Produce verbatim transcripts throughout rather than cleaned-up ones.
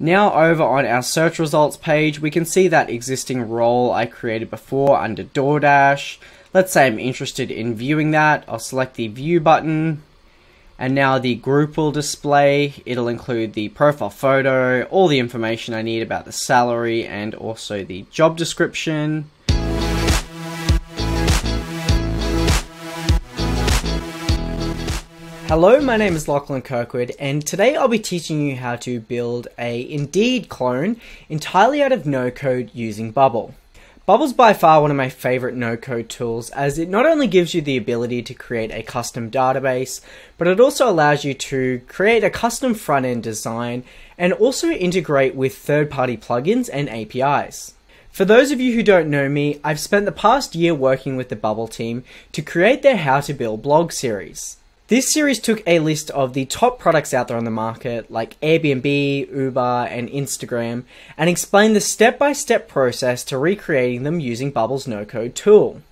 Now over on our search results page, we can see that existing role I created before under DoorDash. Let's say I'm interested in viewing that. I'll select the view button, and now the group will display. It'll include the profile photo, all the information I need about the salary, and also the job description. Hello, my name is Lachlan Kirkwood, and today I'll be teaching you how to build a Indeed clone entirely out of no-code using Bubble. Bubble's by far one of my favorite no-code tools, as it not only gives you the ability to create a custom database, but it also allows you to create a custom front-end design and also integrate with third-party plugins and A P Is. For those of you who don't know me, I've spent the past year working with the Bubble team to create their How to Build blog series. This series took a list of the top products out there on the market, like Airbnb, Uber, and Instagram, and explained the step-by-step process to recreating them using Bubble's no-code tool.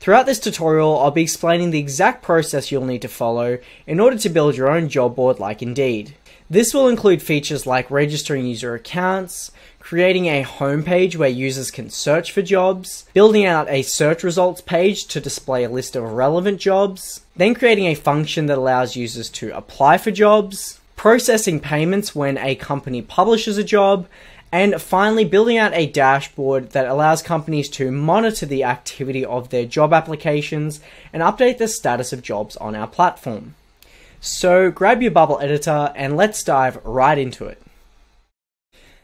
Throughout this tutorial, I'll be explaining the exact process you'll need to follow in order to build your own job board like Indeed. This will include features like registering user accounts, creating a homepage where users can search for jobs, building out a search results page to display a list of relevant jobs, then creating a function that allows users to apply for jobs, processing payments when a company publishes a job, and finally building out a dashboard that allows companies to monitor the activity of their job applications and update the status of jobs on our platform. So grab your Bubble editor and let's dive right into it.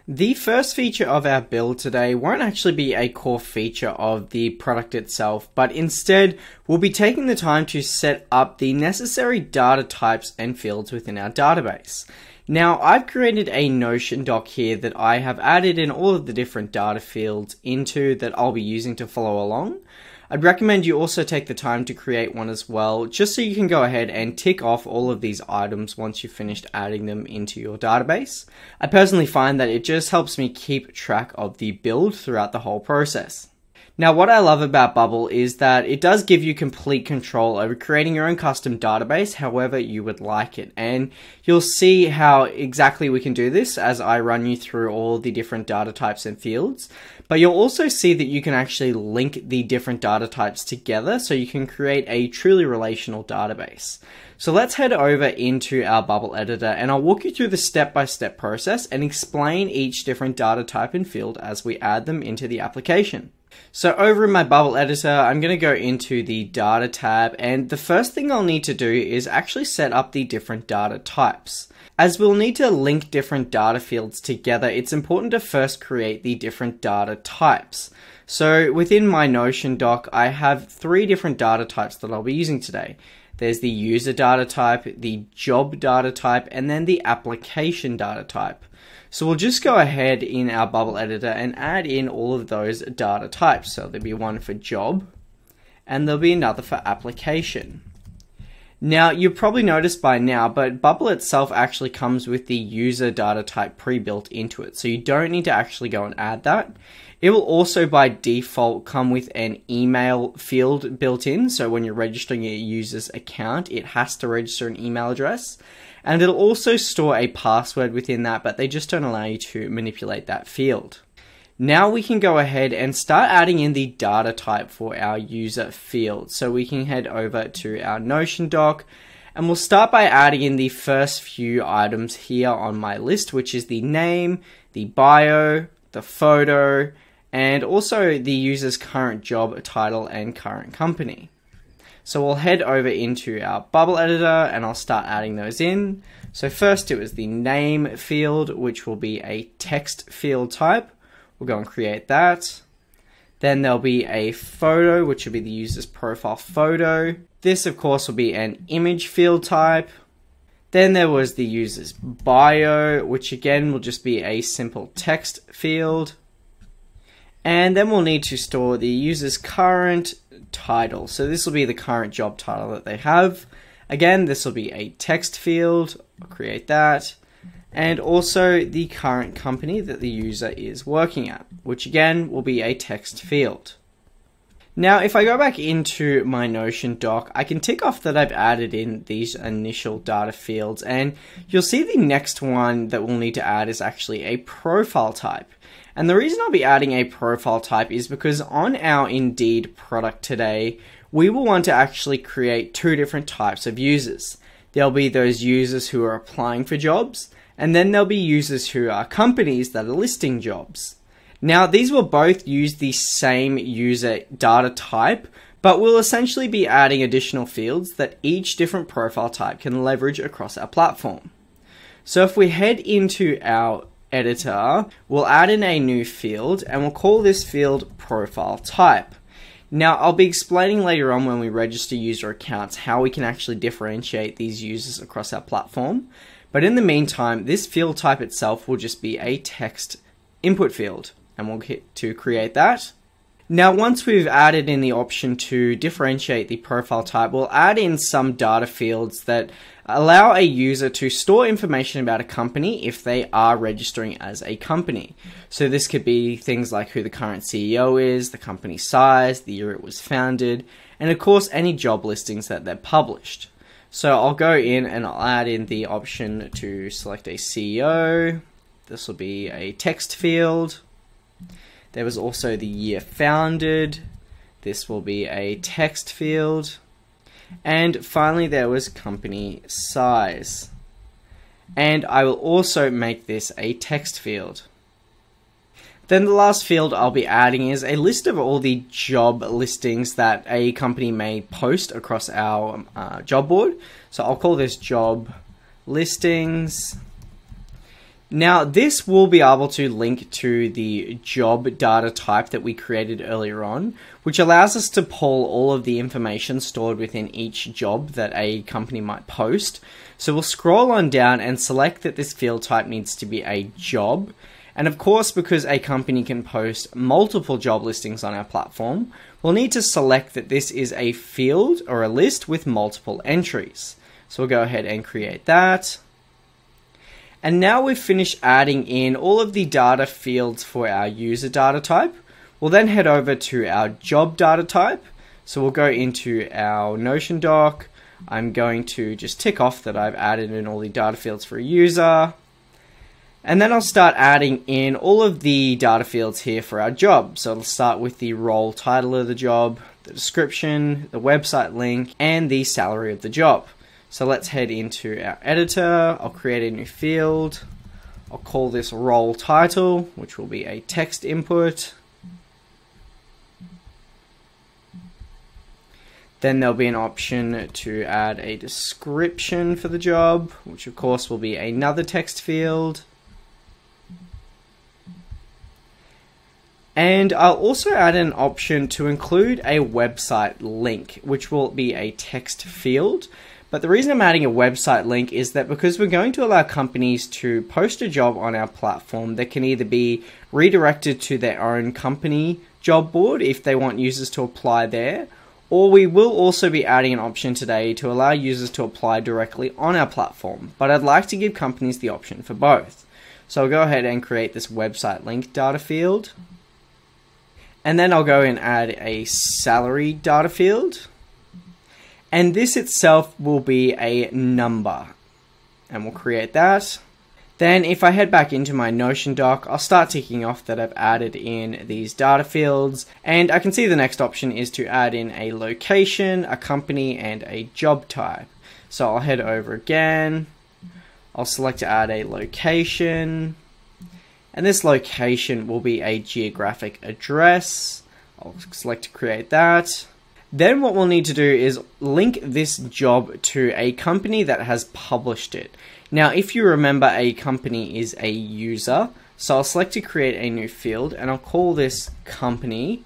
The first feature of our build today won't actually be a core feature of the product itself, but instead we'll be taking the time to set up the necessary data types and fields within our database. Now, I've created a Notion doc here that I have added in all of the different data fields into that I'll be using to follow along. I'd recommend you also take the time to create one as well, just so you can go ahead and tick off all of these items once you've finished adding them into your database. I personally find that it just helps me keep track of the build throughout the whole process. Now, what I love about Bubble is that it does give you complete control over creating your own custom database however you would like it, and you'll see how exactly we can do this as I run you through all the different data types and fields, but you'll also see that you can actually link the different data types together so you can create a truly relational database. So let's head over into our Bubble editor, and I'll walk you through the step-by-step process and explain each different data type and field as we add them into the application. So over in my Bubble editor, I'm going to go into the data tab, and the first thing I'll need to do is actually set up the different data types. As we'll need to link different data fields together, it's important to first create the different data types. So within my Notion doc, I have three different data types that I'll be using today. There's the user data type, the job data type, and then the application data type. So we'll just go ahead in our Bubble editor and add in all of those data types. So there'll be one for job, and there'll be another for application. Now, you've probably noticed by now, but Bubble itself actually comes with the user data type pre-built into it, so you don't need to actually go and add that. It will also by default come with an email field built in, so when you're registering your user's account, it has to register an email address, and it'll also store a password within that, but they just don't allow you to manipulate that field. Now we can go ahead and start adding in the data type for our user field. So we can head over to our Notion doc, and we'll start by adding in the first few items here on my list, which is the name, the bio, the photo, and also the user's current job title and current company. So we'll head over into our Bubble editor, and I'll start adding those in. So first it was the name field, which will be a text field type. We'll go and create that. Then there'll be a photo, which will be the user's profile photo. This, of course, will be an image field type. Then there was the user's bio, which again will just be a simple text field. And then we'll need to store the user's current title. So this will be the current job title that they have. Again, this will be a text field. I'll create that. And also the current company that the user is working at, which again will be a text field. Now, if I go back into my Notion doc, I can tick off that I've added in these initial data fields, and you'll see the next one that we'll need to add is actually a profile type. And the reason I'll be adding a profile type is because on our Indeed product today, we will want to actually create two different types of users. There'll be those users who are applying for jobs, and then there'll be users who are companies that are listing jobs. Now, these will both use the same user data type, but we'll essentially be adding additional fields that each different profile type can leverage across our platform. So if we head into our editor, we'll add in a new field and we'll call this field profile type. Now, I'll be explaining later on when we register user accounts how we can actually differentiate these users across our platform. But in the meantime, this field type itself will just be a text input field, and we'll hit to create that. Now, once we've added in the option to differentiate the profile type, we'll add in some data fields that allow a user to store information about a company if they are registering as a company. So this could be things like who the current C E O is, the company size, the year it was founded, and of course any job listings that they've published. So I'll go in and I'll add in the option to select a C E O. This will be a text field. There was also the year founded. This will be a text field. And finally, there was company size. And I will also make this a text field. Then the last field I'll be adding is a list of all the job listings that a company may post across our uh, job board. So I'll call this job listings. Now, this will be able to link to the job data type that we created earlier on, which allows us to pull all of the information stored within each job that a company might post. So we'll scroll on down and select that this field type needs to be a job. And of course, because a company can post multiple job listings on our platform, we'll need to select that this is a field or a list with multiple entries. So we'll go ahead and create that. And now we've finished adding in all of the data fields for our user data type. We'll then head over to our job data type. So we'll go into our Notion doc. I'm going to just tick off that I've added in all the data fields for a user. And then I'll start adding in all of the data fields here for our job. So it'll start with the role title of the job, the description, the website link, and the salary of the job. So let's head into our editor. I'll create a new field. I'll call this role title, which will be a text input. Then there'll be an option to add a description for the job, which of course will be another text field. And I'll also add an option to include a website link, which will be a text field. But the reason I'm adding a website link is that because we're going to allow companies to post a job on our platform that can either be redirected to their own company job board if they want users to apply there, or we will also be adding an option today to allow users to apply directly on our platform. But I'd like to give companies the option for both. So I'll go ahead and create this website link data field. And then I'll go and add a salary data field. And this itself will be a number, and we'll create that. Then if I head back into my Notion doc, I'll start ticking off that I've added in these data fields, and I can see the next option is to add in a location, a company, and a job type. So I'll head over again, I'll select to add a location, and this location will be a geographic address. I'll select to create that. Then what we'll need to do is link this job to a company that has published it. Now, if you remember, a company is a user, so I'll select to create a new field and I'll call this company,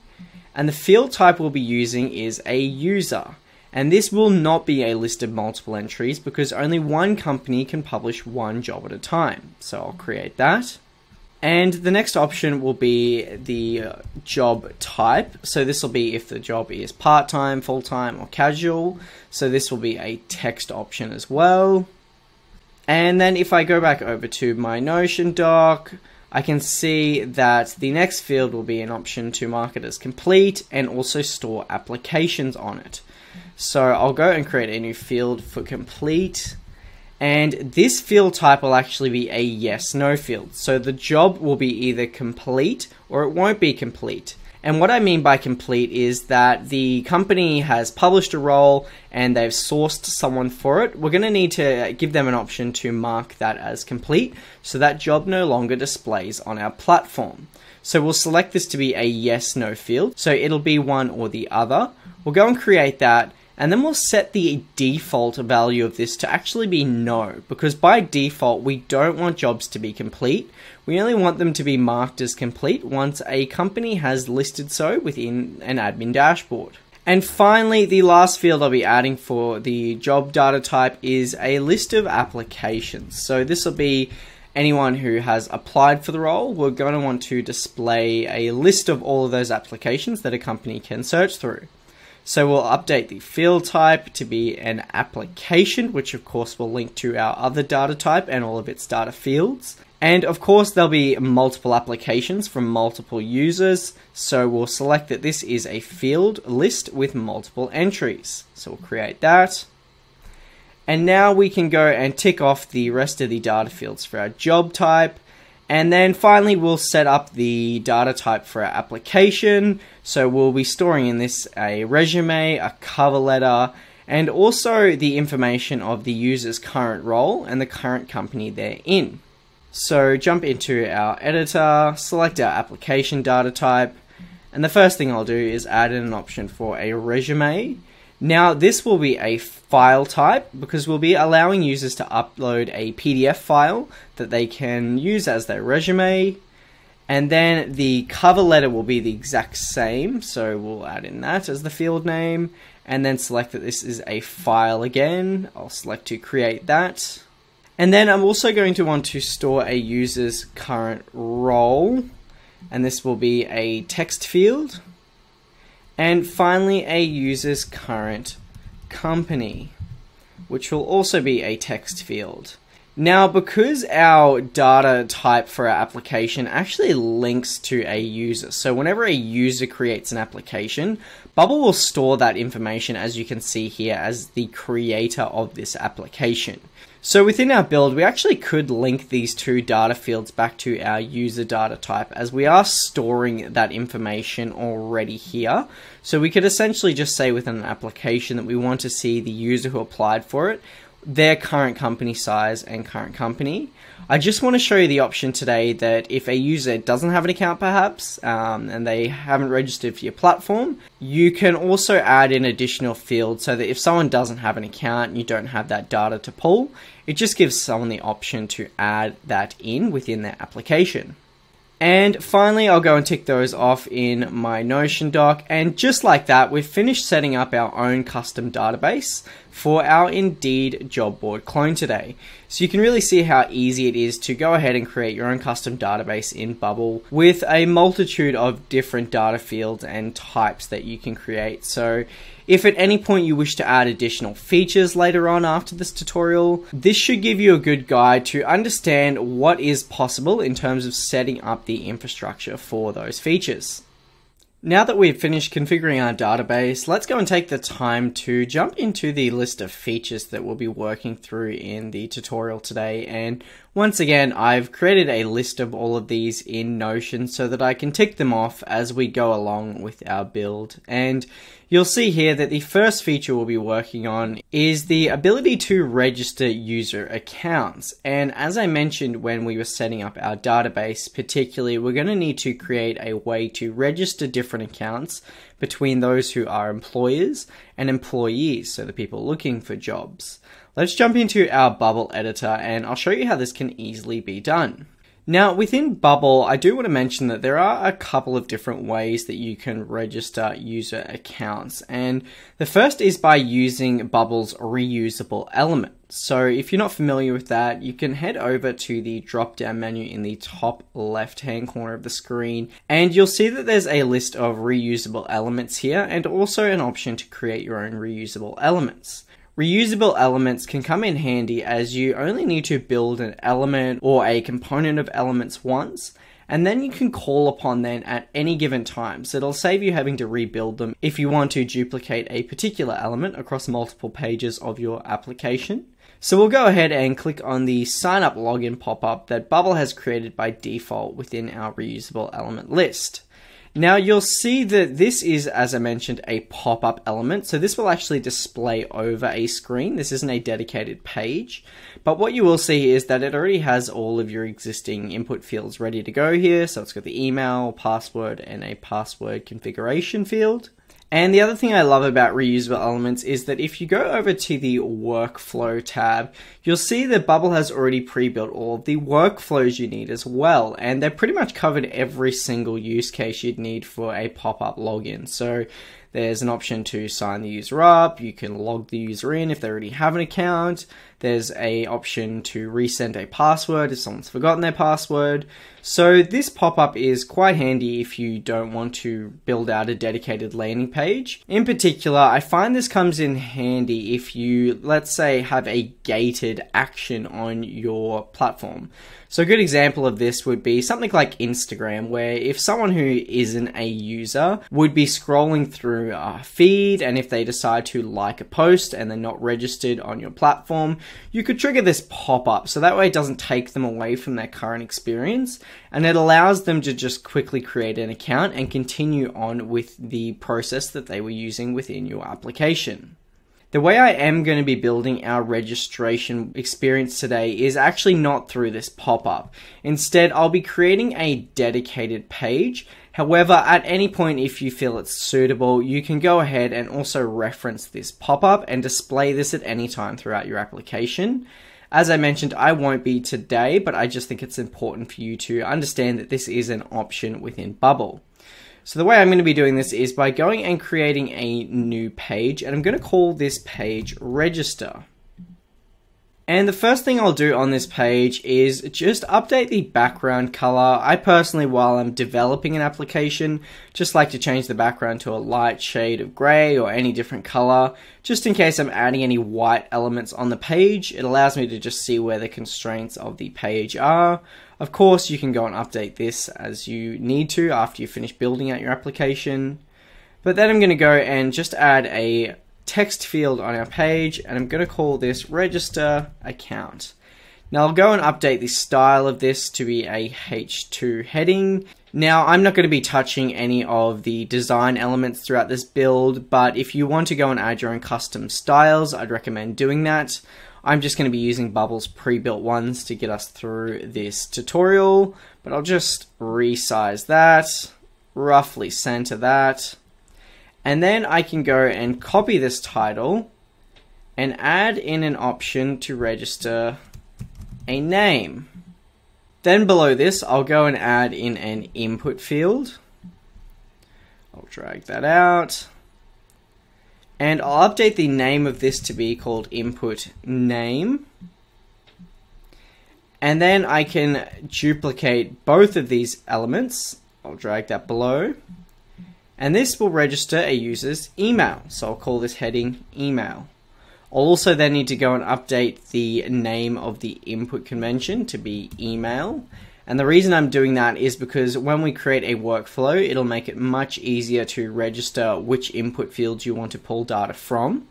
and the field type we'll be using is a user. And this will not be a list of multiple entries because only one company can publish one job at a time. So I'll create that. And the next option will be the job type. So this will be if the job is part-time, full-time, or casual. So this will be a text option as well. And then if I go back over to my Notion doc, I can see that the next field will be an option to mark it as complete and also store applications on it. So I'll go and create a new field for complete. And this field type will actually be a yes, no field. So the job will be either complete or it won't be complete. And what I mean by complete is that the company has published a role and they've sourced someone for it. We're going to need to give them an option to mark that as complete, so that job no longer displays on our platform. So we'll select this to be a yes, no field. So it'll be one or the other. We'll go and create that. And then we'll set the default value of this to actually be no, because by default, we don't want jobs to be complete. We only want them to be marked as complete once a company has listed so within an admin dashboard. And finally, the last field I'll be adding for the job data type is a list of applications. So this will be anyone who has applied for the role. We're going to want to display a list of all of those applications that a company can search through. So we'll update the field type to be an application, which of course will link to our other data type and all of its data fields. And of course there'll be multiple applications from multiple users. So we'll select that this is a field list with multiple entries. So we'll create that. And now we can go and tick off the rest of the data fields for our job type. And then finally, we'll set up the data type for our application. So we'll be storing in this a resume, a cover letter, and also the information of the user's current role and the current company they're in. So jump into our editor, select our application data type. And the first thing I'll do is add in an option for a resume. Now this will be a file type because we'll be allowing users to upload a P D F file that they can use as their resume. And then the cover letter will be the exact same. So we'll add in that as the field name and then select that this is a file again. I'll select to create that. And then I'm also going to want to store a user's current role. And this will be a text field. And finally, a user's current company, which will also be a text field. Now, because our data type for our application actually links to a user, so whenever a user creates an application, Bubble will store that information, as you can see here, as the creator of this application. So within our build, we actually could link these two data fields back to our user data type, as we are storing that information already here. So we could essentially just say within an application that we want to see the user who applied for it, their current company size and current company. I just want to show you the option today that if a user doesn't have an account perhaps um, and they haven't registered for your platform, you can also add in additional fields so that if someone doesn't have an account and you don't have that data to pull, it just gives someone the option to add that in within their application. And finally, I'll go and tick those off in my Notion doc. And just like that, we've finished setting up our own custom database for our Indeed job board clone today. So you can really see how easy it is to go ahead and create your own custom database in Bubble with a multitude of different data fields and types that you can create. So if at any point you wish to add additional features later on after this tutorial, this should give you a good guide to understand what is possible in terms of setting up the infrastructure for those features. Now that we've finished configuring our database, let's go and take the time to jump into the list of features that we'll be working through in the tutorial today. And once again, I've created a list of all of these in Notion so that I can tick them off as we go along with our build. And you'll see here that the first feature we'll be working on is the ability to register user accounts. And as I mentioned when we were setting up our database, particularly, we're going to need to create a way to register different accounts between those who are employers and employees, so the people looking for jobs. Let's jump into our Bubble editor and I'll show you how this can easily be done. Now within Bubble, I do want to mention that there are a couple of different ways that you can register user accounts. And the first is by using Bubble's reusable element. So if you're not familiar with that, you can head over to the drop-down menu in the top left-hand corner of the screen, and you'll see that there's a list of reusable elements here and also an option to create your own reusable elements. Reusable elements can come in handy as you only need to build an element or a component of elements once, and then you can call upon them at any given time, so it'll save you having to rebuild them if you want to duplicate a particular element across multiple pages of your application. So we'll go ahead and click on the sign up login pop-up that Bubble has created by default within our reusable element list. Now you'll see that this is, as I mentioned, a pop-up element, so this will actually display over a screen. This isn't a dedicated page, but what you will see is that it already has all of your existing input fields ready to go here. So it's got the email, password, and a password configuration field. And the other thing I love about reusable elements is that if you go over to the workflow tab, you'll see that Bubble has already pre-built all of the workflows you need as well. And they're pretty much covered every single use case you'd need for a pop-up login. So there's an option to sign the user up, you can log the user in if they already have an account, there's an option to resend a password if someone's forgotten their password. So this pop-up is quite handy if you don't want to build out a dedicated landing page. In particular, I find this comes in handy if you, let's say, have a gated action on your platform. So a good example of this would be something like Instagram, where if someone who isn't a user would be scrolling through a feed, and if they decide to like a post and they're not registered on your platform, you could trigger this pop-up, so that way it doesn't take them away from their current experience, and it allows them to just quickly create an account and continue on with the process that they were using within your application. The way I am going to be building our registration experience today is actually not through this pop-up. Instead, I'll be creating a dedicated page. However, at any point, if you feel it's suitable, you can go ahead and also reference this pop-up and display this at any time throughout your application. As I mentioned, I won't be today, but I just think it's important for you to understand that this is an option within Bubble. So the way I'm going to be doing this is by going and creating a new page, and I'm going to call this page Register. And the first thing I'll do on this page is just update the background color. I personally, while I'm developing an application, just like to change the background to a light shade of gray or any different color, just in case I'm adding any white elements on the page. It allows me to just see where the constraints of the page are. Of course, you can go and update this as you need to after you finish building out your application. But then I'm going to go and just add a text field on our page, and I'm going to call this register account. Now I'll go and update the style of this to be a H two heading. Now I'm not going to be touching any of the design elements throughout this build, but if you want to go and add your own custom styles, I'd recommend doing that. I'm just going to be using Bubble's pre-built ones to get us through this tutorial, but I'll just resize that, roughly center that. And then I can go and copy this title and add in an option to register a name. Then below this, I'll go and add in an input field. I'll drag that out. And I'll update the name of this to be called input name. And then I can duplicate both of these elements. I'll drag that below. And this will register a user's email. So I'll call this heading email. I'll also then need to go and update the name of the input convention to be email. And the reason I'm doing that is because when we create a workflow, it'll make it much easier to register which input fields you want to pull data from.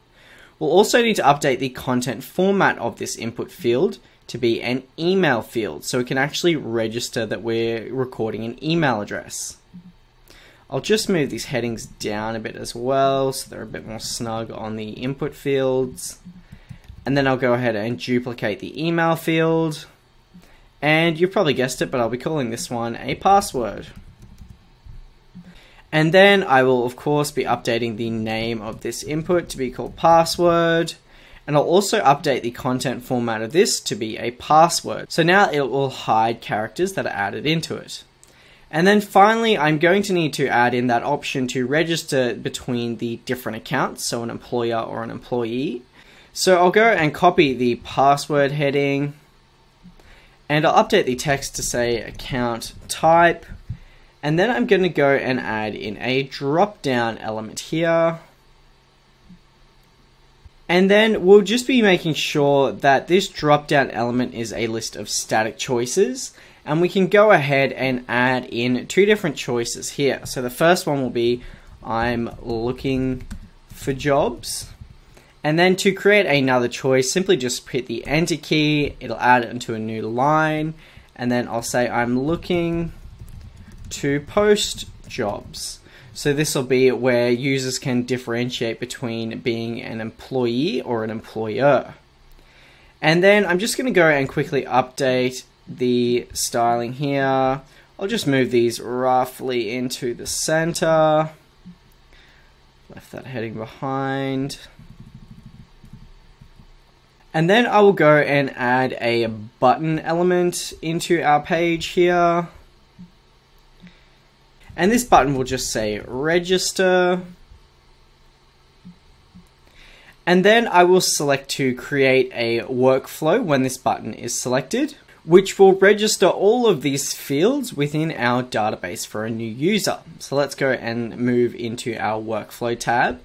We'll also need to update the content format of this input field to be an email field, so it can actually register that we're recording an email address. I'll just move these headings down a bit as well, so they're a bit more snug on the input fields. And then I'll go ahead and duplicate the email field. And you've probably guessed it, but I'll be calling this one a password. And then I will, of course, be updating the name of this input to be called password. And I'll also update the content format of this to be a password. So now it will hide characters that are added into it. And then finally, I'm going to need to add in that option to register between the different accounts, so an employer or an employee. So I'll go and copy the password heading, and I'll update the text to say account type. And then I'm going to go and add in a drop down element here. And then we'll just be making sure that this drop-down element is a list of static choices, and we can go ahead and add in two different choices here. So the first one will be, I'm looking for jobs. And then to create another choice, simply just hit the enter key, it'll add it into a new line, and then I'll say, I'm looking to post jobs. So this will be where users can differentiate between being an employee or an employer. And then I'm just gonna go and quickly update the styling here. I'll just move these roughly into the center. Left that heading behind. And then I will go and add a button element into our page here. And this button will just say register. And then I will select to create a workflow when this button is selected, which will register all of these fields within our database for a new user. So let's go and move into our workflow tab.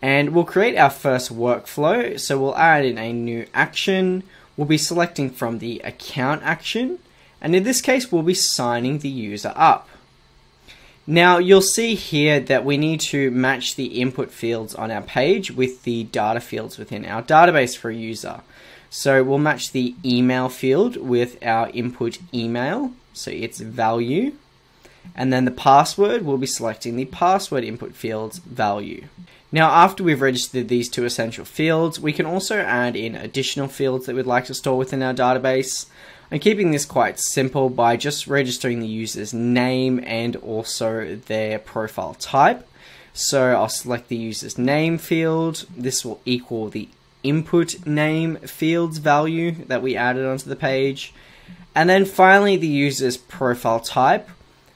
And we'll create our first workflow. So we'll add in a new action. We'll be selecting from the account action. And in this case, we'll be signing the user up. Now you'll see here that we need to match the input fields on our page with the data fields within our database for a user. So we'll match the email field with our input email. So it's value. And then the password, we'll be selecting the password input field's value. Now, after we've registered these two essential fields, we can also add in additional fields that we'd like to store within our database. I'm keeping this quite simple by just registering the user's name and also their profile type. So I'll select the user's name field. This will equal the input name field's value that we added onto the page. And then finally, the user's profile type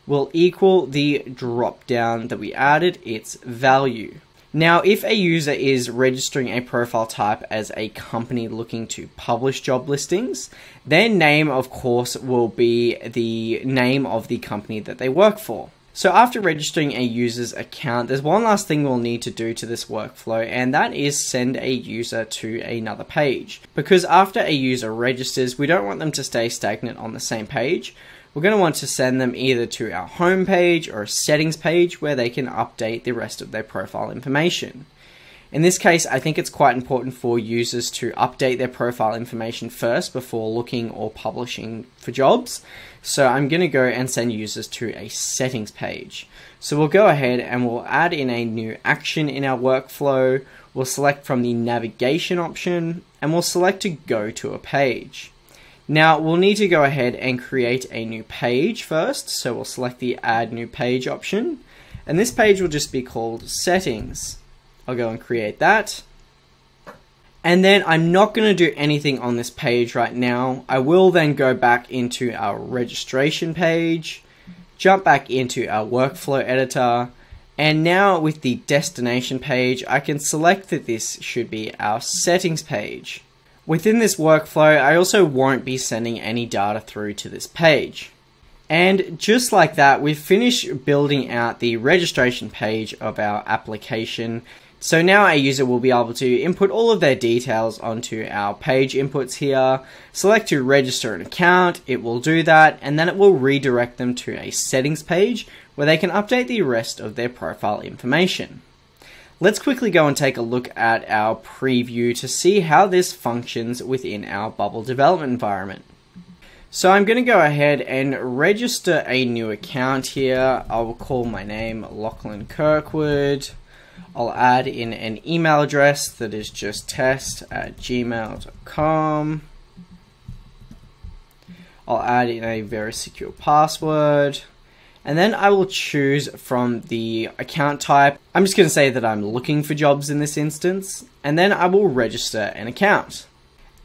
will equal the drop-down that we added, its value. Now, if a user is registering a profile type as a company looking to publish job listings, their name, of course, will be the name of the company that they work for. So after registering a user's account, there's one last thing we'll need to do to this workflow, and that is send a user to another page. Because after a user registers, we don't want them to stay stagnant on the same page. We're going to want to send them either to our home page or a settings page where they can update the rest of their profile information. In this case, I think it's quite important for users to update their profile information first before looking or publishing for jobs. So I'm going to go and send users to a settings page. So we'll go ahead and we'll add in a new action in our workflow. We'll select from the navigation option and we'll select to go to a page. Now we'll need to go ahead and create a new page first. So we'll select the add new page option, and this page will just be called settings. I'll go and create that. And then I'm not going to do anything on this page right now. I will then go back into our registration page, jump back into our workflow editor. And now with the destination page, I can select that this should be our settings page. Within this workflow, I also won't be sending any data through to this page. And just like that, we've finished building out the registration page of our application. So now our user will be able to input all of their details onto our page inputs here, select to register an account, it will do that, and then it will redirect them to a settings page where they can update the rest of their profile information. Let's quickly go and take a look at our preview to see how this functions within our Bubble development environment. So I'm going to go ahead and register a new account here. I will call my name Lachlan Kirkwood. I'll add in an email address that is just test at gmail dot com. I'll add in a very secure password. And then I will choose from the account type. I'm just going to say that I'm looking for jobs in this instance. And then I will register an account.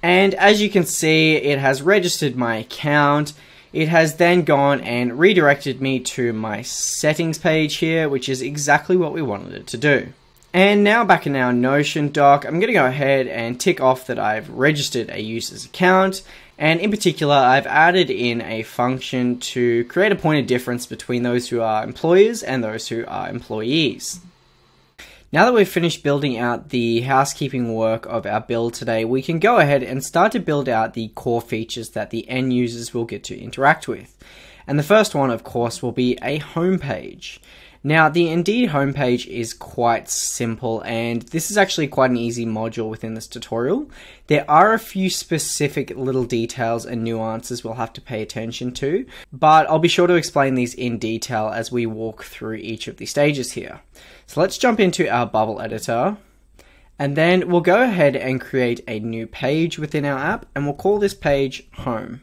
And as you can see, it has registered my account. It has then gone and redirected me to my settings page here, which is exactly what we wanted it to do. And now back in our Notion doc, I'm going to go ahead and tick off that I've registered a user's account. And in particular, I've added in a function to create a point of difference between those who are employers and those who are employees. Now that we've finished building out the housekeeping work of our build today, we can go ahead and start to build out the core features that the end users will get to interact with. And the first one, of course, will be a homepage. Now, the Indeed homepage is quite simple, and this is actually quite an easy module within this tutorial. There are a few specific little details and nuances we'll have to pay attention to, but I'll be sure to explain these in detail as we walk through each of the stages here. So let's jump into our Bubble editor, and then we'll go ahead and create a new page within our app, and we'll call this page Home.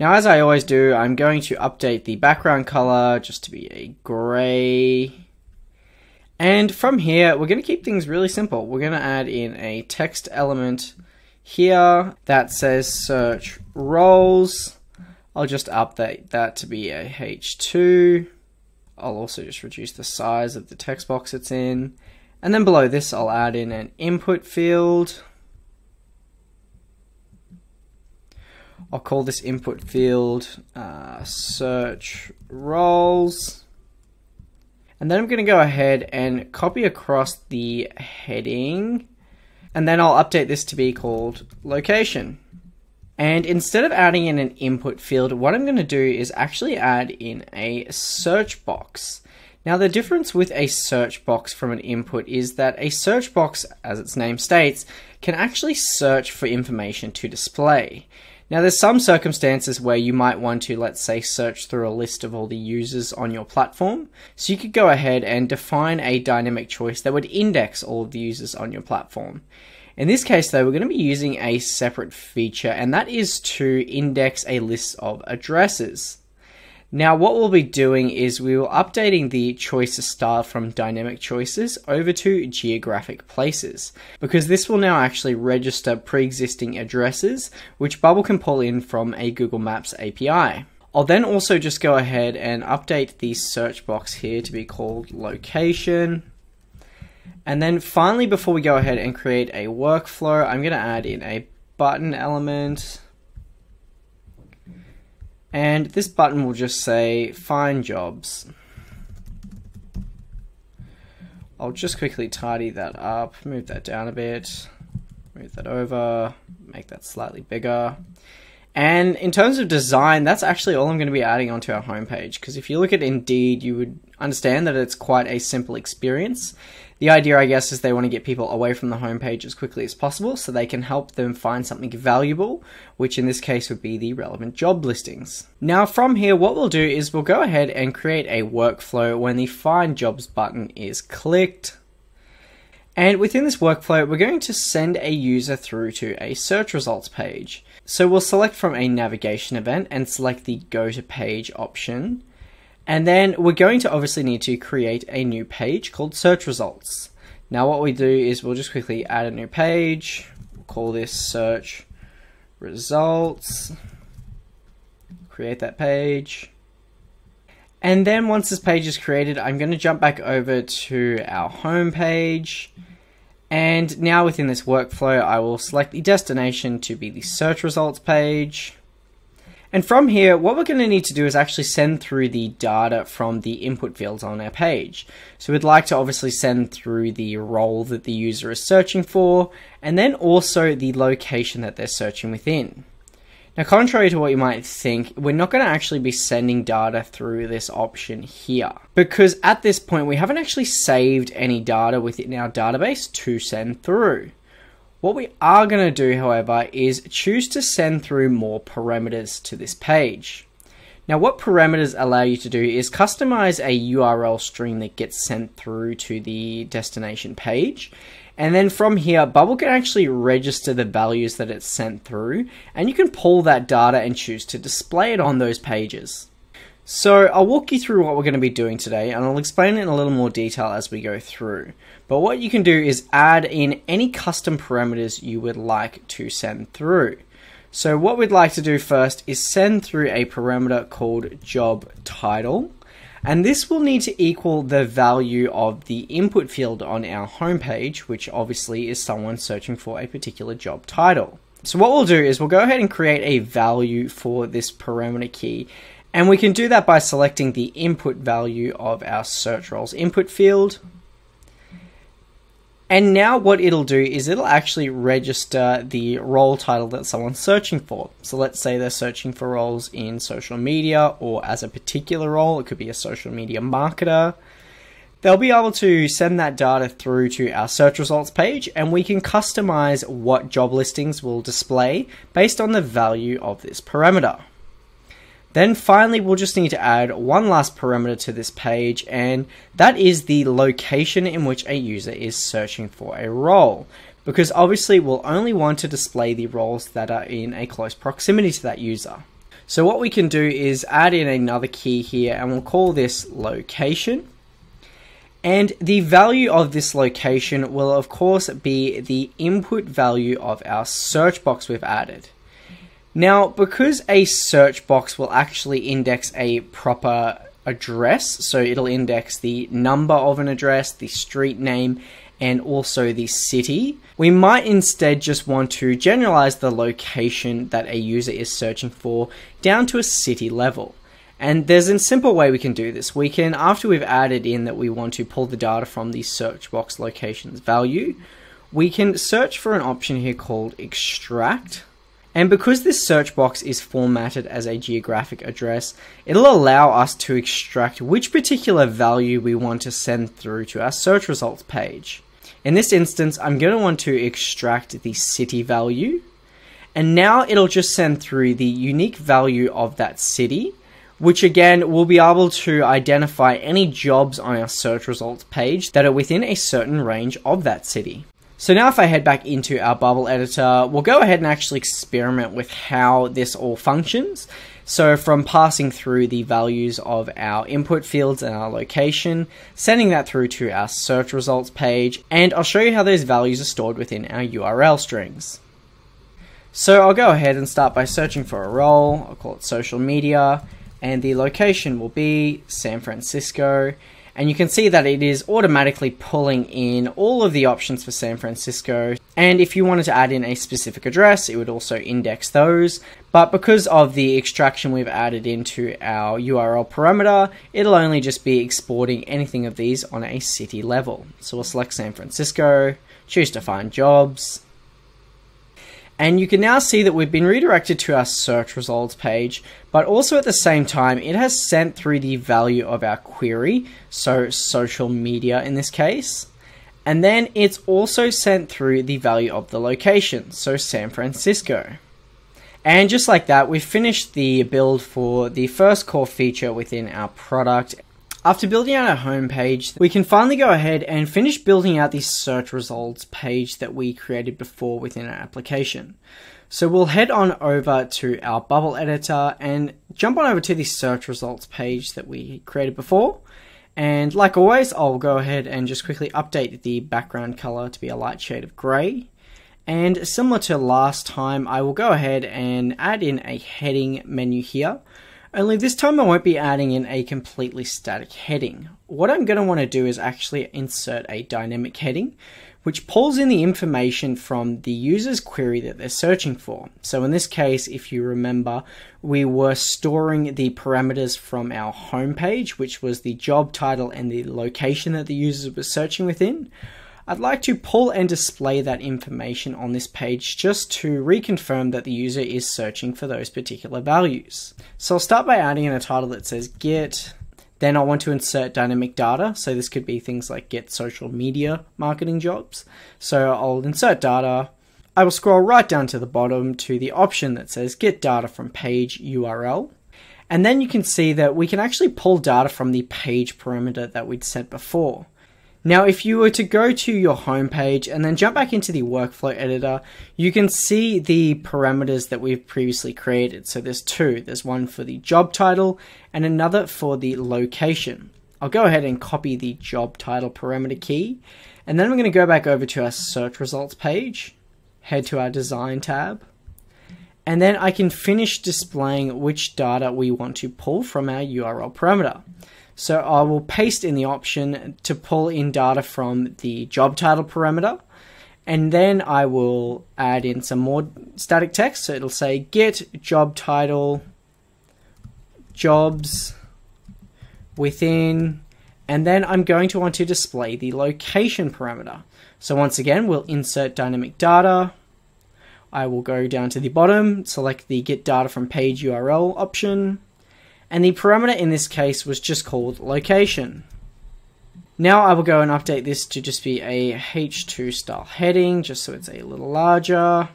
Now, as I always do, I'm going to update the background color just to be a gray. And from here, we're going to keep things really simple. We're going to add in a text element here that says search roles. I'll just update that to be a H two. I'll also just reduce the size of the text box it's in. And then below this, I'll add in an input field. I'll call this input field uh, search roles, and then I'm going to go ahead and copy across the heading, and then I'll update this to be called location. And instead of adding in an input field, what I'm going to do is actually add in a search box. Now, the difference with a search box from an input is that a search box, as its name states, can actually search for information to display. Now, there's some circumstances where you might want to, let's say, search through a list of all the users on your platform. So you could go ahead and define a dynamic choice that would index all of the users on your platform. In this case, though, we're going to be using a separate feature, and that is to index a list of addresses. Now, what we'll be doing is we will updating the choices style from dynamic choices over to geographic places, because this will now actually register pre-existing addresses, which Bubble can pull in from a Google Maps A P I. I'll then also just go ahead and update the search box here to be called location. And then finally, before we go ahead and create a workflow, I'm going to add in a button element. And this button will just say find jobs. I'll just quickly tidy that up, move that down a bit, move that over, make that slightly bigger. And in terms of design, that's actually all I'm going to be adding onto our homepage, because if you look at Indeed, you would understand that it's quite a simple experience. The idea, I guess, is they want to get people away from the homepage as quickly as possible so they can help them find something valuable, which in this case would be the relevant job listings. Now, from here, what we'll do is we'll go ahead and create a workflow when the Find Jobs button is clicked. And within this workflow, we're going to send a user through to a search results page. So we'll select from a navigation event and select the Go to Page option. And then we're going to obviously need to create a new page called search results. Now, what we do is we'll just quickly add a new page. We'll call this search results. Create that page. And then once this page is created, I'm going to jump back over to our home page. And now within this workflow, I will select the destination to be the search results page. And from here, what we're going to need to do is actually send through the data from the input fields on our page. So we'd like to obviously send through the role that the user is searching for, and then also the location that they're searching within. Now, contrary to what you might think, we're not going to actually be sending data through this option here, because at this point we haven't actually saved any data within our database to send through. What we are going to do, however, is choose to send through more parameters to this page. Now, what parameters allow you to do is customize a U R L string that gets sent through to the destination page. And then from here, Bubble can actually register the values that it's sent through, and you can pull that data and choose to display it on those pages. So I'll walk you through what we're going to be doing today, and I'll explain it in a little more detail as we go through. But what you can do is add in any custom parameters you would like to send through. So what we'd like to do first is send through a parameter called job title. And this will need to equal the value of the input field on our homepage, which obviously is someone searching for a particular job title. So what we'll do is we'll go ahead and create a value for this parameter key. And we can do that by selecting the input value of our search roles input field. And now what it'll do is it'll actually register the role title that someone's searching for. So let's say they're searching for roles in social media or as a particular role, it could be a social media marketer. They'll be able to send that data through to our search results page, and we can customize what job listings will display based on the value of this parameter. Then finally, we'll just need to add one last parameter to this page, and that is the location in which a user is searching for a role, because obviously we'll only want to display the roles that are in a close proximity to that user. So what we can do is add in another key here, and we'll call this location. And the value of this location will of course be the input value of our search box we've added. Now, because a search box will actually index a proper address, so it'll index the number of an address, the street name, and also the city, we might instead just want to generalize the location that a user is searching for down to a city level. And there's a simple way we can do this. We can, after we've added in that we want to pull the data from the search box locations value, we can search for an option here called extract. And because this search box is formatted as a geographic address, it'll allow us to extract which particular value we want to send through to our search results page. In this instance, I'm going to want to extract the city value. And now it'll just send through the unique value of that city, which again will be able to identify any jobs on our search results page that are within a certain range of that city. So now if I head back into our Bubble editor, we'll go ahead and actually experiment with how this all functions. So from passing through the values of our input fields and our location, sending that through to our search results page, and I'll show you how those values are stored within our U R L strings. So I'll go ahead and start by searching for a role. I'll call it social media. And the location will be San Francisco. And you can see that it is automatically pulling in all of the options for San Francisco. And if you wanted to add in a specific address, it would also index those. But because of the extraction we've added into our U R L parameter, it'll only just be exporting anything of these on a city level. So we'll select San Francisco, choose to find jobs. And you can now see that we've been redirected to our search results page, but also at the same time, it has sent through the value of our query, so social media in this case. And then it's also sent through the value of the location, so San Francisco. And just like that, we've finished the build for the first core feature within our product. After building out our home page, we can finally go ahead and finish building out the search results page that we created before within our application. So we'll head on over to our Bubble editor and jump on over to the search results page that we created before. And like always, I'll go ahead and just quickly update the background color to be a light shade of gray. And similar to last time, I will go ahead and add in a heading menu here. Only this time I won't be adding in a completely static heading. What I'm going to want to do is actually insert a dynamic heading, which pulls in the information from the user's query that they're searching for. So in this case, if you remember, we were storing the parameters from our home page, which was the job title and the location that the user was searching within. I'd like to pull and display that information on this page just to reconfirm that the user is searching for those particular values. So I'll start by adding in a title that says get, then I want to insert dynamic data. So this could be things like get social media marketing jobs. So I'll insert data. I will scroll right down to the bottom to the option that says get data from page U R L. And then you can see that we can actually pull data from the page parameter that we'd set before. Now, if you were to go to your home page and then jump back into the workflow editor, you can see the parameters that we've previously created. So there's two, there's one for the job title and another for the location. I'll go ahead and copy the job title parameter key. And then I'm going to go back over to our search results page, head to our design tab. And then I can finish displaying which data we want to pull from our U R L parameter. So I will paste in the option to pull in data from the job title parameter. And then I will add in some more static text. So it'll say get job title jobs within, And then I'm going to want to display the location parameter. So once again, we'll insert dynamic data. I will go down to the bottom, select the get data from page U R L option. And the parameter in this case was just called location. Now I will go and update this to just be a H two style heading, just so it's a little larger.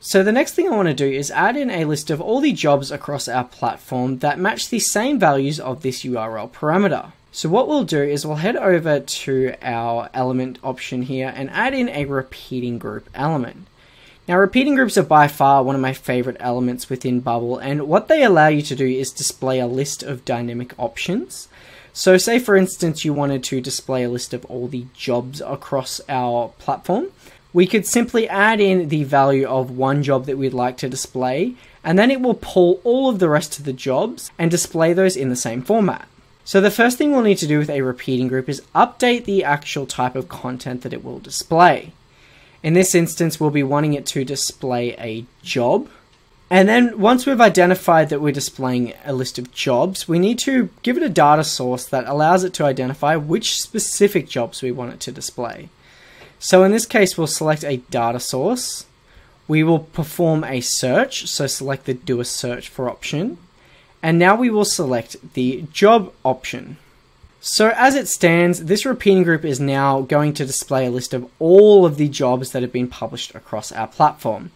So the next thing I want to do is add in a list of all the jobs across our platform that match the same values of this U R L parameter. So what we'll do is we'll head over to our element option here and add in a repeating group element. Now, repeating groups are by far one of my favorite elements within Bubble, and what they allow you to do is display a list of dynamic options. So say for instance you wanted to display a list of all the jobs across our platform, we could simply add in the value of one job that we'd like to display, and then it will pull all of the rest of the jobs and display those in the same format. So the first thing we'll need to do with a repeating group is update the actual type of content that it will display. In this instance, we'll be wanting it to display a job. And then once we've identified that we're displaying a list of jobs, we need to give it a data source that allows it to identify which specific jobs we want it to display. So in this case, we'll select a data source. We will perform a search, so select the do a search for option. And now we will select the job option. So as it stands, this repeating group is now going to display a list of all of the jobs that have been published across our platform,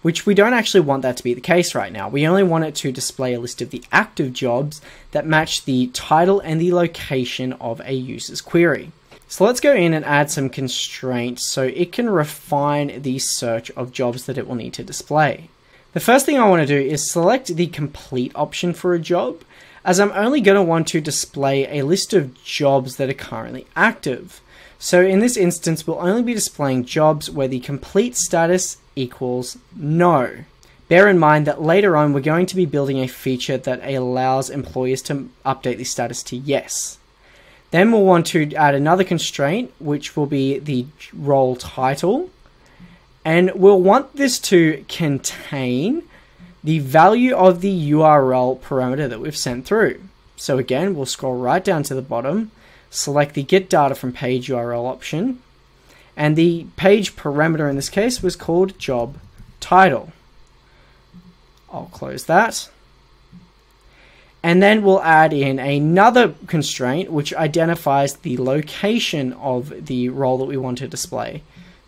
which we don't actually want that to be the case right now. We only want it to display a list of the active jobs that match the title and the location of a user's query. So let's go in and add some constraints so it can refine the search of jobs that it will need to display. The first thing I want to do is select the complete option for a job, as I'm only going to want to display a list of jobs that are currently active. So in this instance, we'll only be displaying jobs where the complete status equals no. Bear in mind that later on, we're going to be building a feature that allows employers to update the status to yes. Then we'll want to add another constraint, which will be the role title. And we'll want this to contain the value of the U R L parameter that we've sent through. So again, we'll scroll right down to the bottom, select the get data from page U R L option, and the page parameter in this case was called job title. I'll close that. And then we'll add in another constraint which identifies the location of the role that we want to display.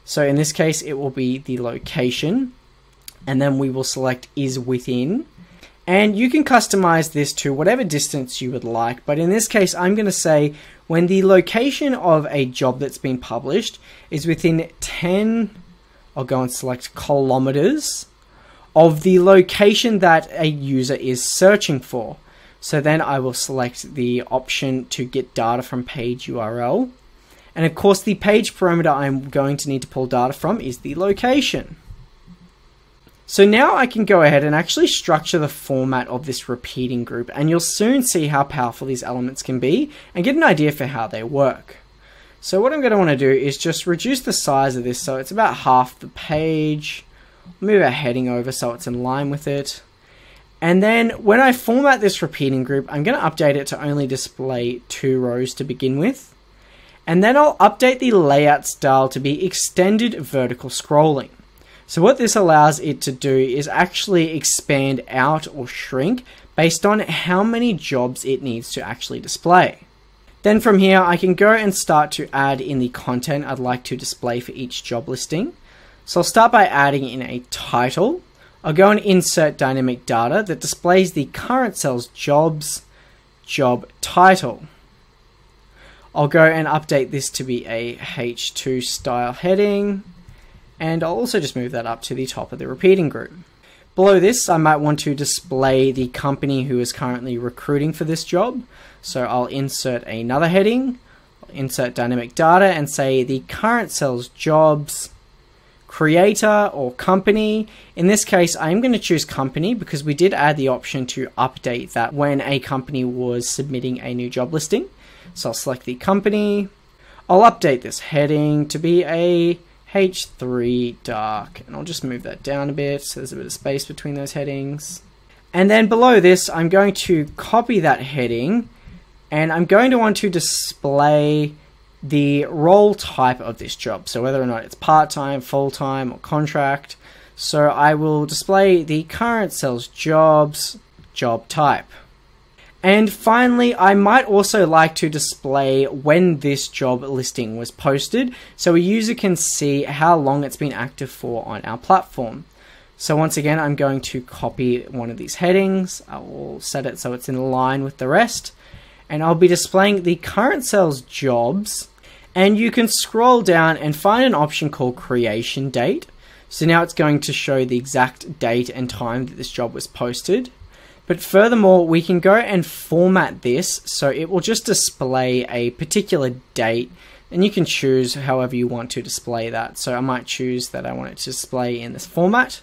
So in this case, it will be the location. And then we will select is within, and you can customize this to whatever distance you would like. But in this case, I'm going to say when the location of a job that's been published is within ten, I'll go and select kilometers of the location that a user is searching for. So then I will select the option to get data from page U R L. And of course, the page parameter I'm going to need to pull data from is the location. So now I can go ahead and actually structure the format of this repeating group, and you'll soon see how powerful these elements can be and get an idea for how they work. So what I'm going to want to do is just reduce the size of this so it's about half the page, move our heading over so it's in line with it. And then when I format this repeating group, I'm going to update it to only display two rows to begin with. And then I'll update the layout style to be extended vertical scrolling. So what this allows it to do is actually expand out or shrink based on how many jobs it needs to actually display. Then from here, I can go and start to add in the content I'd like to display for each job listing. So I'll start by adding in a title. I'll go and insert dynamic data that displays the current cell's jobs, job title. I'll go and update this to be a H two style heading. And I'll also just move that up to the top of the repeating group. Below this, I might want to display the company who is currently recruiting for this job. So I'll insert another heading, I'll insert dynamic data and say the current cell's jobs, creator or company. In this case, I'm going to choose company because we did add the option to update that when a company was submitting a new job listing. So I'll select the company. I'll update this heading to be a H three dark, and I'll just move that down a bit so there's a bit of space between those headings. And then below this, I'm going to copy that heading and I'm going to want to display the role type of this job, so whether or not it's part-time, full-time, or contract. So I will display the current sales jobs job type. And finally, I might also like to display when this job listing was posted, so a user can see how long it's been active for on our platform. So once again, I'm going to copy one of these headings. I will set it so it's in line with the rest, and I'll be displaying the current sales jobs, and you can scroll down and find an option called creation date. So now it's going to show the exact date and time that this job was posted. But furthermore, we can go and format this so it will just display a particular date, and you can choose however you want to display that. So I might choose that I want it to display in this format.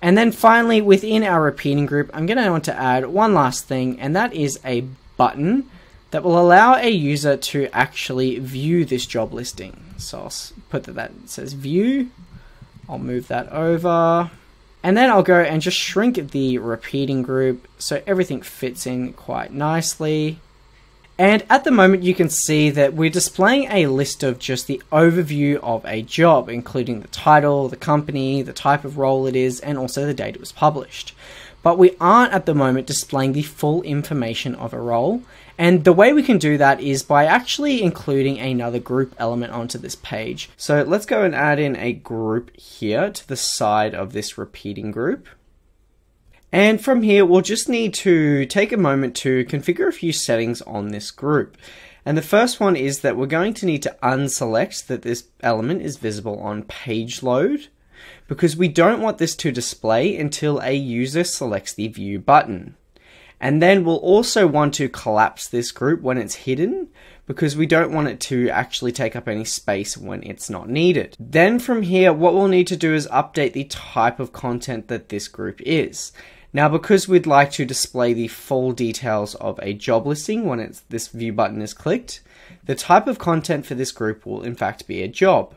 And then finally, within our repeating group, I'm going to want to add one last thing, and that is a button that will allow a user to actually view this job listing. So I'll put that, that says view, I'll move that over, and then I'll go and just shrink the repeating group so everything fits in quite nicely. And at the moment you can see that we're displaying a list of just the overview of a job, including the title, the company, the type of role it is, and also the date it was published. But we aren't at the moment displaying the full information of a role. And the way we can do that is by actually including another group element onto this page. So let's go and add in a group here to the side of this repeating group. And from here, we'll just need to take a moment to configure a few settings on this group. And the first one is that we're going to need to unselect that this element is visible on page load, because we don't want this to display until a user selects the view button. And then we'll also want to collapse this group when it's hidden, because we don't want it to actually take up any space when it's not needed. Then from here, what we'll need to do is update the type of content that this group is. Now, because we'd like to display the full details of a job listing when it's, this view button is clicked, the type of content for this group will in fact be a job.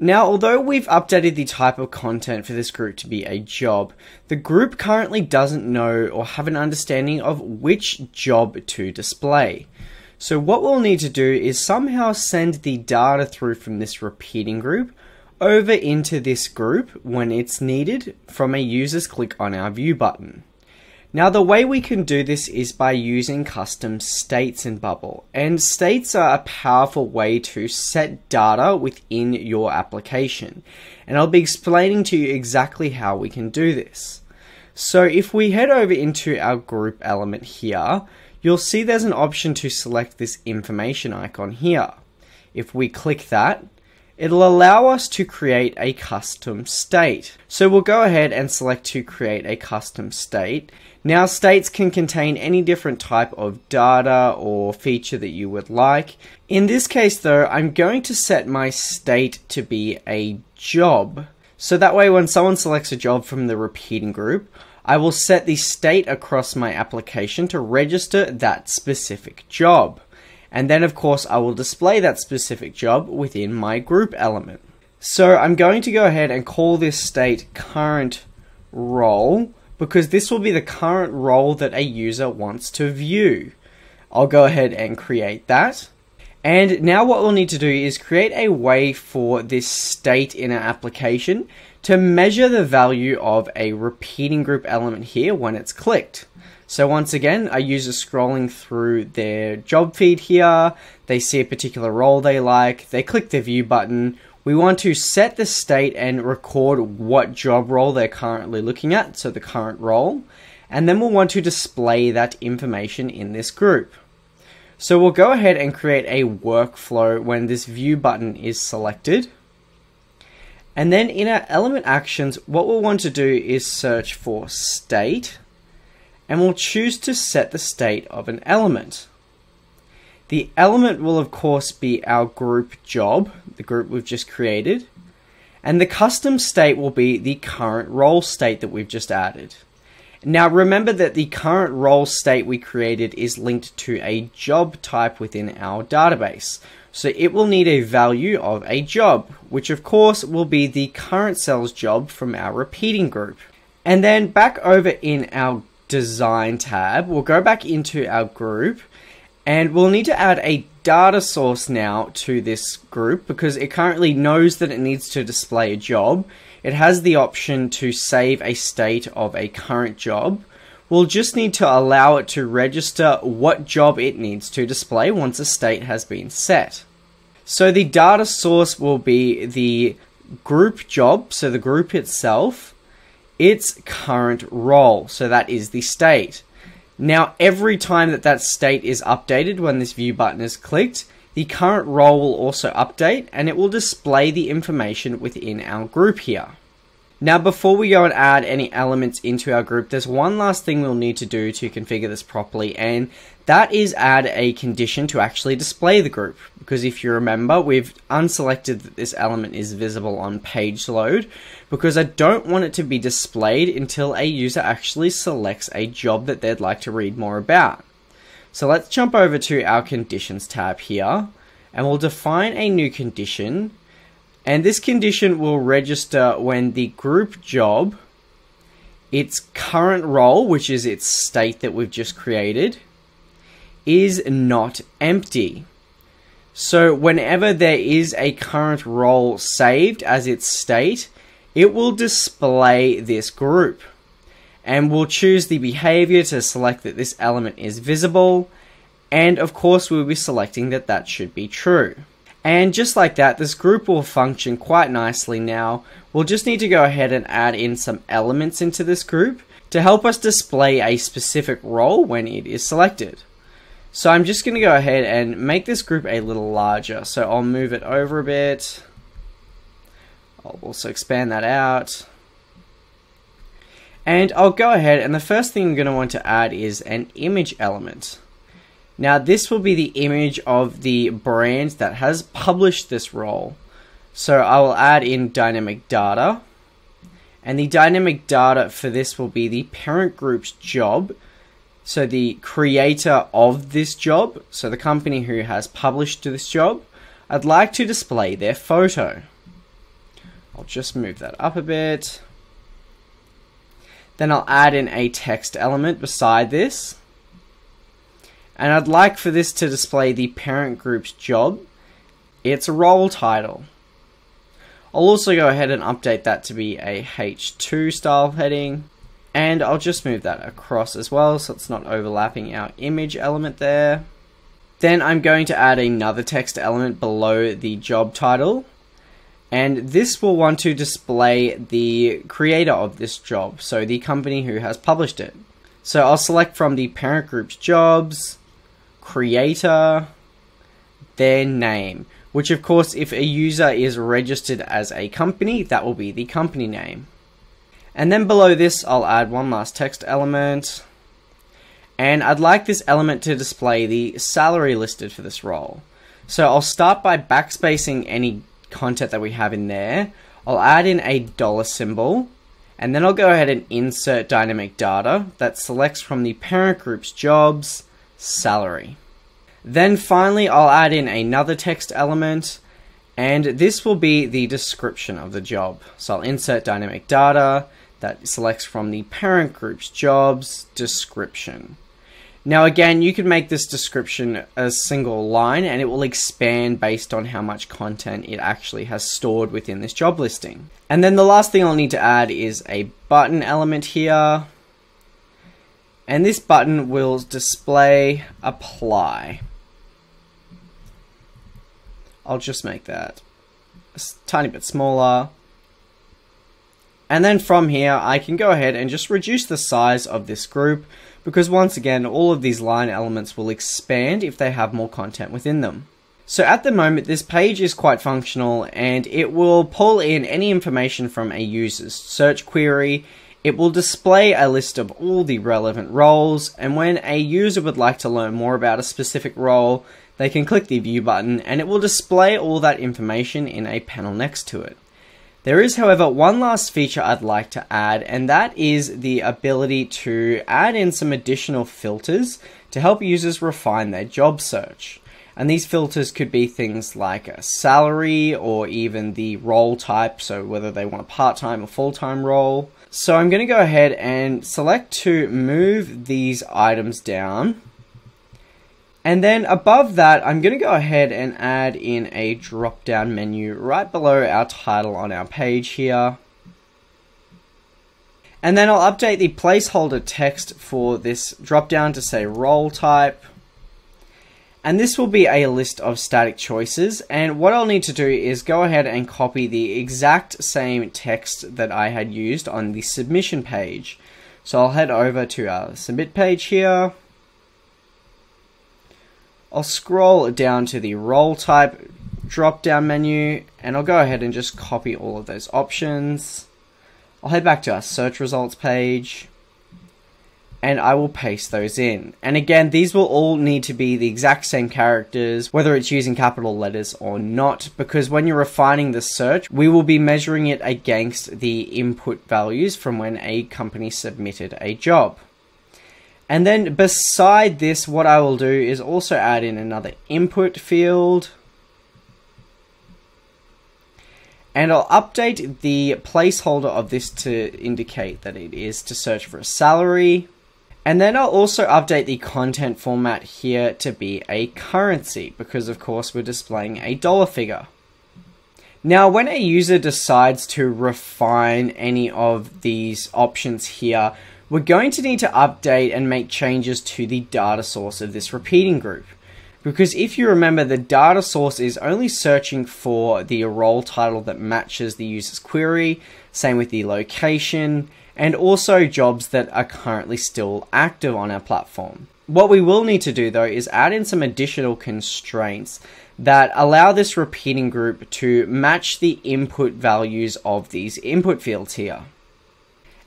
Now, although we've updated the type of content for this group to be a job, the group currently doesn't know or have an understanding of which job to display. So what we'll need to do is somehow send the data through from this repeating group over into this group when it's needed from a user's click on our view button. Now, the way we can do this is by using custom states in Bubble, and states are a powerful way to set data within your application, and I'll be explaining to you exactly how we can do this. So if we head over into our group element here, you'll see there's an option to select this information icon here. If we click that, it'll allow us to create a custom state. So we'll go ahead and select to create a custom state. Now, states can contain any different type of data or feature that you would like. In this case though, I'm going to set my state to be a job. So that way when someone selects a job from the repeating group, I will set the state across my application to register that specific job. And then of course I will display that specific job within my group element. So I'm going to go ahead and call this state current role, because this will be the current role that a user wants to view. I'll go ahead and create that. And now what we'll need to do is create a way for this state in our application to measure the value of a repeating group element here when it's clicked. So once again, a user scrolling through their job feed here, they see a particular role they like, they click the view button. We want to set the state and record what job role they're currently looking at, so the current role, and then we'll want to display that information in this group. So we'll go ahead and create a workflow when this view button is selected. And then in our element actions, what we'll want to do is search for state, and we'll choose to set the state of an element. The element will of course be our group job, the group we've just created, and the custom state will be the current role state that we've just added. Now remember that the current role state we created is linked to a job type within our database, so it will need a value of a job, which of course will be the current sales job from our repeating group. And then back over in our design tab, we'll go back into our group, And we'll need to add a data source now to this group because it currently knows that it needs to display a job. It has the option to save a state of a current job. We'll just need to allow it to register what job it needs to display once a state has been set. So the data source will be the group job, so the group itself, its current role, so that is the state. Now, every time that that state is updated when this view button is clicked, the current role will also update and it will display the information within our group here. Now, before we go and add any elements into our group, there's one last thing we'll need to do to configure this properly, and that is add a condition to actually display the group. Because if you remember, we've unselected that this element is visible on page load, because I don't want it to be displayed until a user actually selects a job that they'd like to read more about. So let's jump over to our conditions tab here, and we'll define a new condition, and this condition will register when the group job, its current role, which is its state that we've just created, is not empty. So whenever there is a current role saved as its state, it will display this group. And we'll choose the behavior to select that this element is visible. And of course, we'll be selecting that that should be true. And just like that, this group will function quite nicely now. We'll just need to go ahead and add in some elements into this group to help us display a specific role when it is selected. So I'm just going to go ahead and make this group a little larger. So I'll move it over a bit. I'll also expand that out. And I'll go ahead, and the first thing I'm going to want to add is an image element. Now this will be the image of the brand that has published this role. So I will add in dynamic data. And the dynamic data for this will be the parent group's job. So the creator of this job, so the company who has published this job, I'd like to display their photo. I'll just move that up a bit. Then I'll add in a text element beside this. And I'd like for this to display the parent group's job, its role title. I'll also go ahead and update that to be a H two style heading. And I'll just move that across as well so it's not overlapping our image element there. Then I'm going to add another text element below the job title. And this will want to display the creator of this job, so the company who has published it. So I'll select from the parent group's jobs, creator, their name, which of course if a user is registered as a company, that will be the company name. And then below this, I'll add one last text element. And I'd like this element to display the salary listed for this role. So I'll start by backspacing any content that we have in there. I'll add in a dollar symbol, and then I'll go ahead and insert dynamic data that selects from the parent group's jobs, salary. Then finally, I'll add in another text element, and this will be the description of the job. So I'll insert dynamic data that selects from the parent group's jobs, description. Now again, you can make this description a single line and it will expand based on how much content it actually has stored within this job listing. And then the last thing I'll need to add is a button element here. And this button will display apply. I'll just make that a tiny bit smaller. And then from here, I can go ahead and just reduce the size of this group, because once again, all of these line elements will expand if they have more content within them. So at the moment, this page is quite functional and it will pull in any information from a user's search query. It will display a list of all the relevant roles, and when a user would like to learn more about a specific role, they can click the view button and it will display all that information in a panel next to it. There is, however, one last feature I'd like to add, and that is the ability to add in some additional filters to help users refine their job search. And these filters could be things like a salary or even the role type, so whether they want a part-time or full-time role. So I'm going to go ahead and select to move these items down. And then above that, I'm going to go ahead and add in a drop-down menu right below our title on our page here. And then I'll update the placeholder text for this drop-down to say role type. And this will be a list of static choices. And what I'll need to do is go ahead and copy the exact same text that I had used on the submission page. So I'll head over to our submit page here. I'll scroll down to the role type drop down menu and I'll go ahead and just copy all of those options. I'll head back to our search results page and I will paste those in. And again, these will all need to be the exact same characters, whether it's using capital letters or not, because when you're refining the search, we will be measuring it against the input values from when a company submitted a job. And then beside this, what I will do is also add in another input field. And I'll update the placeholder of this to indicate that it is to search for a salary. And then I'll also update the content format here to be a currency, because of course we're displaying a dollar figure. Now, when a user decides to refine any of these options here, we're going to need to update and make changes to the data source of this repeating group. Because if you remember, the data source is only searching for the role title that matches the user's query, same with the location, and also jobs that are currently still active on our platform. What we will need to do though is add in some additional constraints that allow this repeating group to match the input values of these input fields here.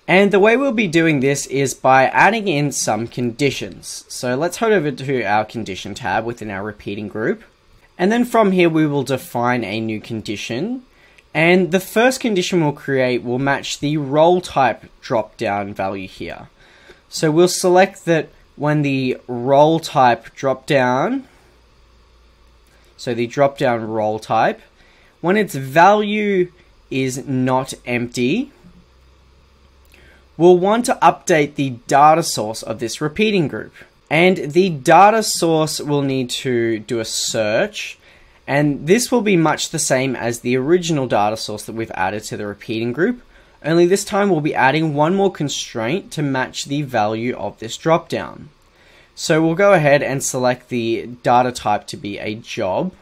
And the way we'll be doing this is by adding in some conditions. So let's head over to our condition tab within our repeating group. And then from here, we will define a new condition. And the first condition we'll create will match the role type drop-down value here. So we'll select that when the role type drop-down, so the drop-down role type, when its value is not empty, we'll want to update the data source of this repeating group. And the data source will need to do a search, and this will be much the same as the original data source that we've added to the repeating group, only this time we'll be adding one more constraint to match the value of this dropdown. So we'll go ahead and select the data type to be a job.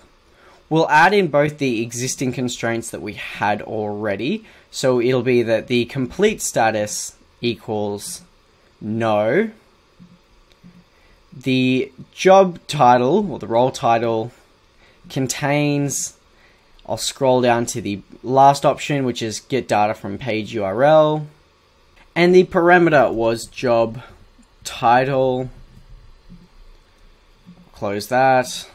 We'll add in both the existing constraints that we had already, so it'll be that the complete status equals no, the job title or the role title contains, I'll scroll down to the last option, which is get data from page U R L, and the parameter was job title, close that,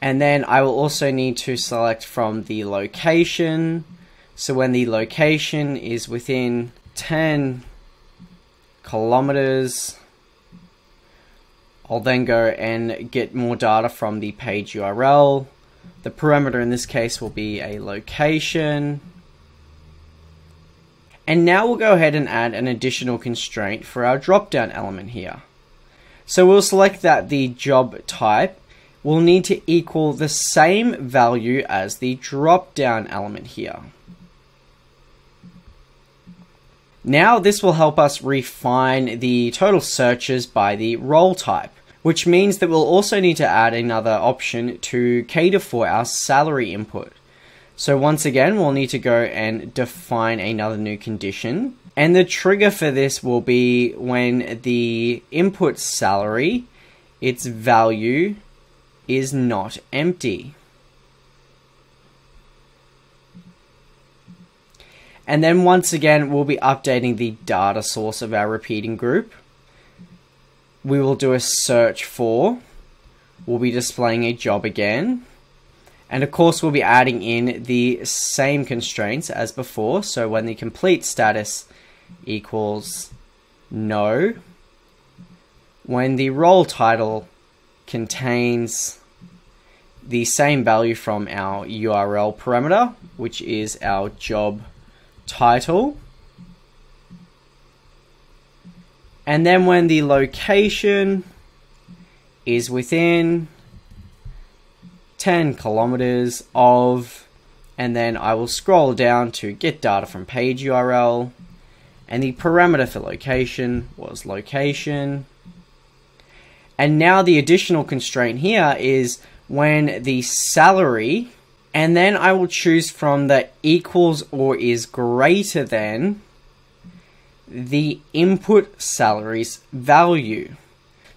and then I will also need to select from the location, so when the location is within ten kilometers, I'll then go and get more data from the page U R L. The parameter in this case will be a location. And now we'll go ahead and add an additional constraint for our drop-down element here. So we'll select that the job type will need to equal the same value as the drop-down element here. Now this will help us refine the total searches by the role type, which means that we'll also need to add another option to cater for our salary input. So once again, we'll need to go and define another new condition. And the trigger for this will be when the input salary, its value is not empty. And then once again, we'll be updating the data source of our repeating group. We will do a search for, we'll be displaying a job again. And of course, we'll be adding in the same constraints as before. So when the complete status equals no, when the role title contains the same value from our U R L parameter, which is our job title, and then when the location is within ten kilometers of, and then I will scroll down to get data from page U R L, and the parameter for location was location. And now the additional constraint here is when the salary, and then I will choose from the equals or is greater than the input salary's value.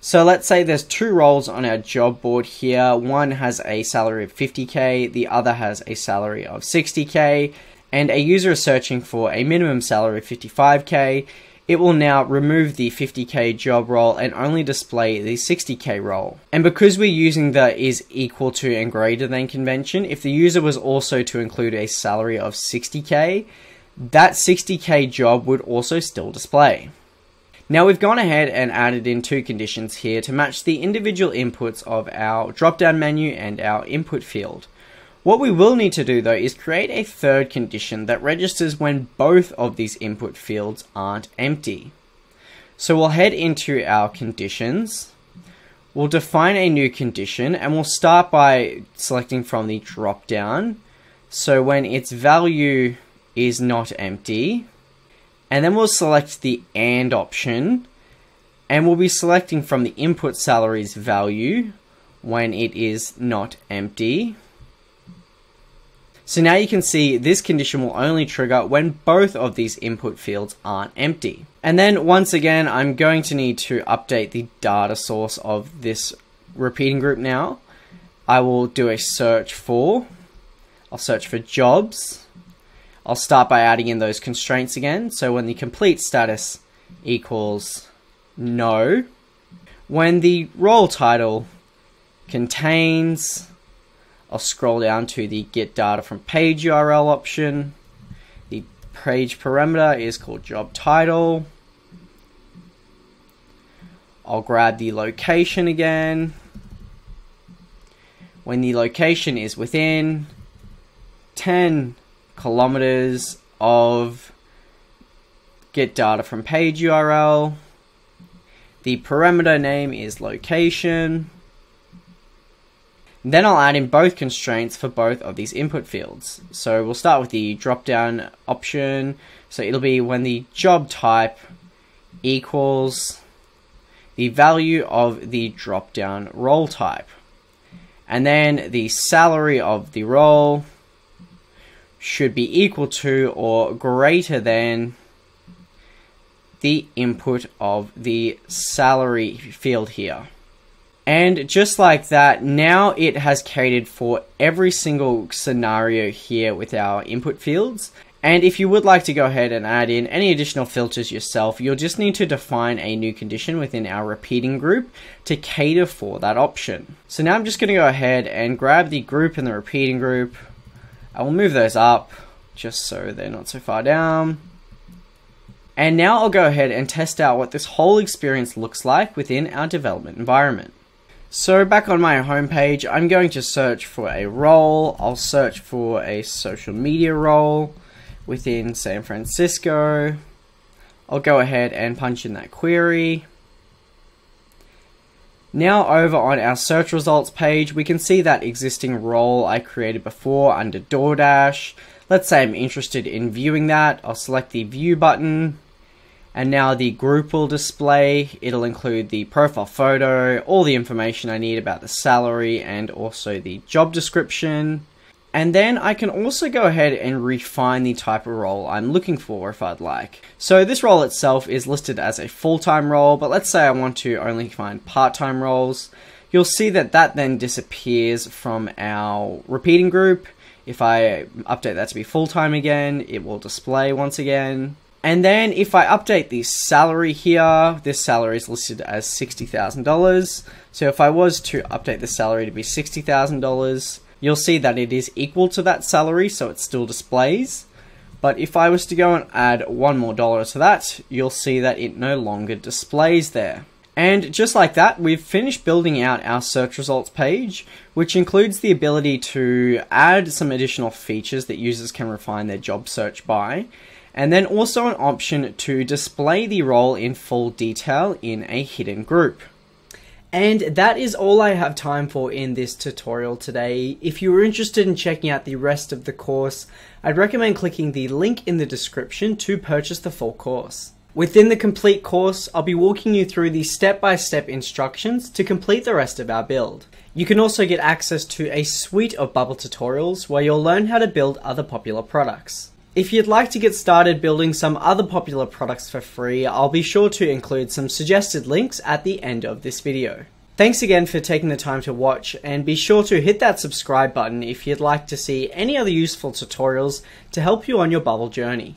So let's say there's two roles on our job board here. One has a salary of fifty K, the other has a salary of sixty K, and a user is searching for a minimum salary of fifty-five K. It will now remove the fifty K job role and only display the sixty K role. And because we're using the is equal to and greater than convention, if the user was also to include a salary of sixty K, that sixty K job would also still display. Now we've gone ahead and added in two conditions here to match the individual inputs of our drop-down menu and our input field. What we will need to do though is create a third condition that registers when both of these input fields aren't empty. So we'll head into our conditions, we'll define a new condition, and we'll start by selecting from the drop-down. So when its value is not empty, and then we'll select the and option, and we'll be selecting from the input salary's value when it is not empty. So now you can see this condition will only trigger when both of these input fields aren't empty. And then once again, I'm going to need to update the data source of this repeating group now. I will do a search for, I'll search for jobs. I'll start by adding in those constraints again. So when the complete status equals no, when the role title contains, I'll scroll down to the get data from page U R L option. The page parameter is called job title. I'll grab the location again. When the location is within ten kilometers of get data from page U R L. The parameter name is location. Then I'll add in both constraints for both of these input fields. So we'll start with the drop down option. So it'll be when the job type equals the value of the drop down role type. And then the salary of the role should be equal to or greater than the input of the salary field here. And just like that, now it has catered for every single scenario here with our input fields. And if you would like to go ahead and add in any additional filters yourself, you'll just need to define a new condition within our repeating group to cater for that option. So now I'm just going to go ahead and grab the group and the repeating group. I will move those up just so they're not so far down. And now I'll go ahead and test out what this whole experience looks like within our development environment. So back on my home page, I'm going to search for a role. I'll search for a social media role within San Francisco. I'll go ahead and punch in that query. Now over on our search results page, we can see that existing role I created before under DoorDash. Let's say I'm interested in viewing that. I'll select the view button, and now the group will display. It'll include the profile photo, all the information I need about the salary, and also the job description. And then I can also go ahead and refine the type of role I'm looking for if I'd like. So this role itself is listed as a full-time role, but let's say I want to only find part-time roles. You'll see that that then disappears from our repeating group. If I update that to be full-time again, it will display once again. And then if I update the salary here, this salary is listed as sixty thousand dollars. So if I was to update the salary to be sixty thousand dollars, you'll see that it is equal to that salary, so it still displays. But if I was to go and add one more dollar to that, you'll see that it no longer displays there. And just like that, we've finished building out our search results page, which includes the ability to add some additional features that users can refine their job search by, and then also an option to display the role in full detail in a hidden group. And that is all I have time for in this tutorial today. If you were interested in checking out the rest of the course, I'd recommend clicking the link in the description to purchase the full course. Within the complete course, I'll be walking you through the step-by-step instructions to complete the rest of our build. You can also get access to a suite of Bubble tutorials where you'll learn how to build other popular products. If you'd like to get started building some other popular products for free, I'll be sure to include some suggested links at the end of this video. Thanks again for taking the time to watch, and be sure to hit that subscribe button if you'd like to see any other useful tutorials to help you on your Bubble journey.